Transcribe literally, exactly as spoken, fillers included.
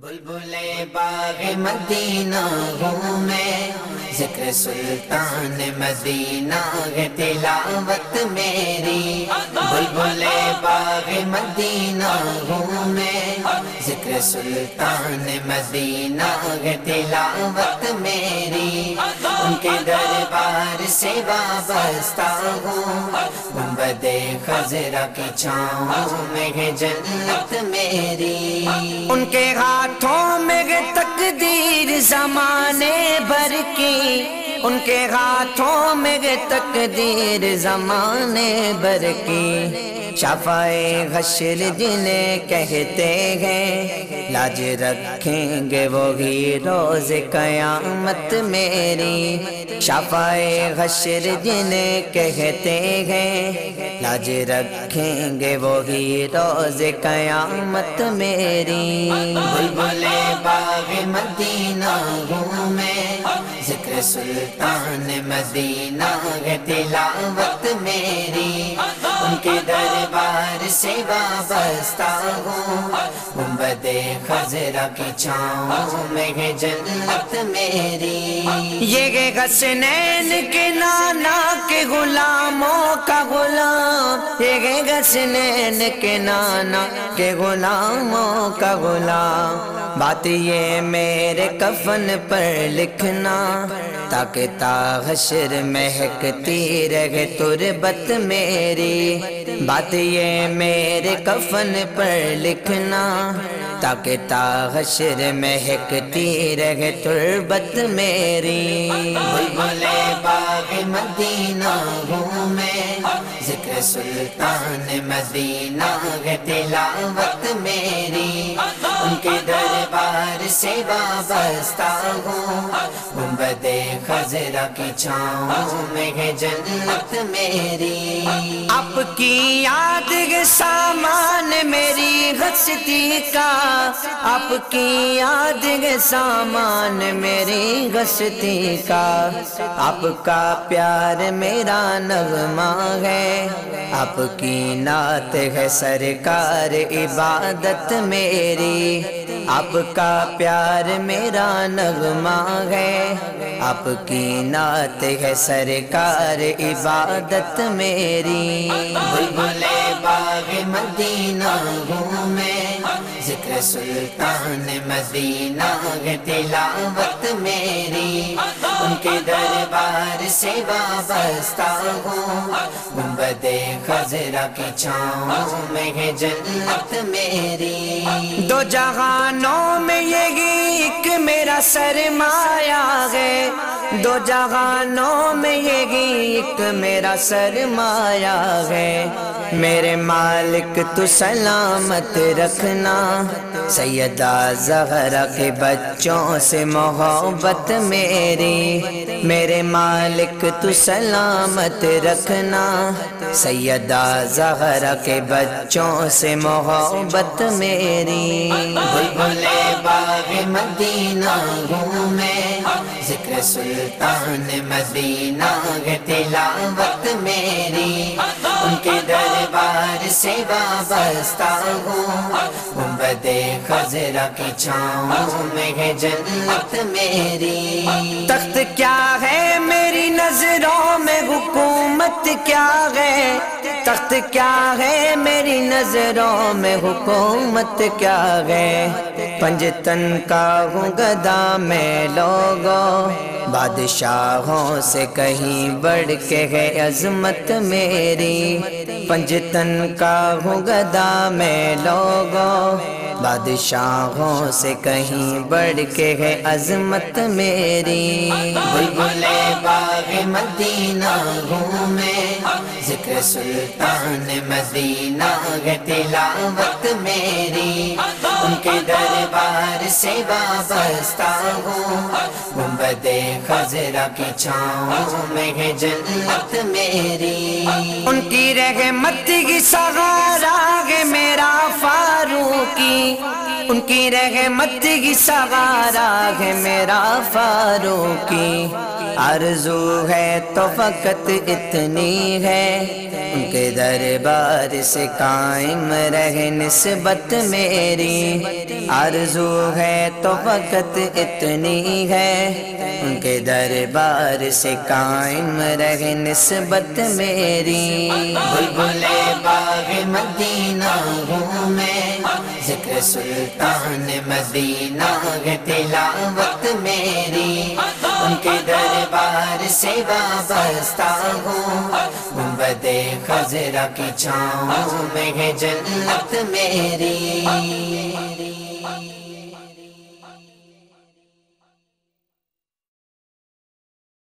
बुलबुल ए बाग़ ए मदीना हूँ मैं, ज़िक्र सुल्तान मदीना है तिलावत मेरी। बुलबुल ए बाग़ ए मदीना हूँ मैं, ज़िक्र सुल्तान मदीना है तिलावत मेरी। उनके दरबार से वाबस्ता हूँ, गुंबदे खजरा की छाँव में है जन्नत मेरी। उनके हाथों में तकदीर ज़माने भर की, उनके हाथों में तकदीर ज़माने भर की। शफ़ाए हश्र जिन्हें कहते हैं, लाज रखेंगे वो ही रोज़ क़यामत मेरी। शफ़ाए हश्र जिन्हें कहते हैं, लाज रखेंगे वो ही रोज़ क़यामत मेरी। बुलबुल ए बाग़ ए मदीना हूँ मैं, ज़िक्र सुल्तान मदीना है तिलावत मेरी। उनके दरबार से वाबस्ता हूँ, गुंबदे खजरा की छाँव में है जन्नत मेरी। ये हसनैन के नाना के गुलामों का गुलाम, ये हसनैन के नाना के गुलामों का गुलाम। बात ये मेरे कफन पर लिखना, ताकि ताहशर महकती रहे तुरबत मेरी। बात ये मेरे कफन पर लिखना, ताकि ताहशर महकती रहे तुरबत मेरी। बुलबुल ए बाग़ ए मदीना हूँ मैं, ज़िक्र सुल्तान मदीना है तिलावत मेरी। उनके दरबार से वाबस्ता हूँ, गुंबदे खजरा की छाँव में है जन्नत मेरी। आपकी याद के सामान मेरी हस्ती का, आपकी याद के सामान मेरी हस्ती का। आपका प्यार मेरा नगमा है, आपकी नात है सरकार इबादत मेरी। आपका प्यार मेरा नगमा है, आपकी नात है सरकार इबादत मेरी। बुलबुल ए बाग़ ए मदीना हूँ मैं, ज़िक्र सुल्तान मदीना है तिलावत मेरी। उनके दरबार से वाबस्ता हूँ, गुंबदे खजरा की छाँव में है जन्नत मेरी। दो जहान नौ में यही एक मेरा सरमाया है, दो जहानों में यही एक मेरा सरमाया है। मेरे मालिक तू सलामत रखना, सैयदा ज़हरा के बच्चों से मोहब्बत मेरी। मेरे मालिक तू सलामत रखना, सैयदा ज़हरा के बच्चों से मोहब्बत मेरी। बुलबुल ए बाग़ ए मदीना हूँ मैं, ज़िक्र सुल्तान मदीना है तिलावत मेरी। उनके दरबार से वाबस्ता हूँ, गुंबदे खजरा की छाँव में है जन्नत मेरी। तख्त क्या है मेरी नजरों में, हुकूमत क्या है। तख्त क्या है मेरी नजरों में, हुकूमत क्या है। पंजतन का हूँ गदा मैं लोगों, बादशाहों से कहीं बढ़ के है अजमत मेरी। पंजतन का हूँ गदा मैं लोगों, बादशाहों से कहीं बढ़ के है अजमत मेरी। बुलबुल ए बाग़ ए मदीना हूँ मैं, ज़िक्र सुल्तान मदीना है तिलावत मेरी। उनके दरबार से वाबस्ता हूँ, गुंबदे खजरा की छाँव में है जन्नत मेरी। उनकी रहमत की सहारा है मेरा फारूकी, उनकी रहमत की सहारा है मेरा फारूकी। आरज़ू है तो फ़कत इतनी है उनके दरबार से कायम रहे निस्बत मेरी। आरज़ू है तो फ़कत इतनी है उनके दरबार से कायम रहे निस्बत मेरी। बुलबुल ए बाग़ ए मदीना हूँ मैं, ज़िक्र सुल्तान मदीना है तिलावत मेरी। उनके दरबार से वाबस्ता हूँ, गुंबदे खजरा की छाँव में है जन्नत मेरी।